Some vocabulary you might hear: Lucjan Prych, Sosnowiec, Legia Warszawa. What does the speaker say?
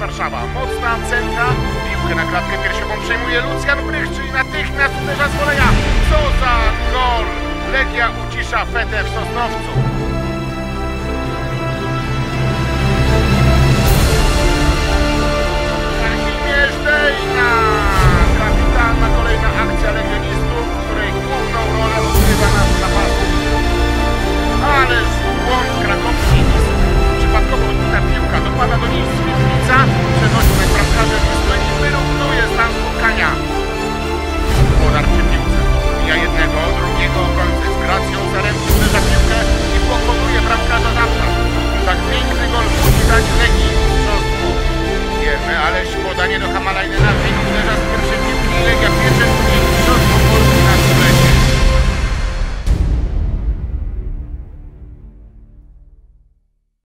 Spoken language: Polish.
Legii Warszawa. Mocna centra, piłkę na klatkę piersiową przejmuje Lucjan Prych, czyli natychmiast uderza z voleja. Co za gol! Legia ucisza fetę w Sosnowcu.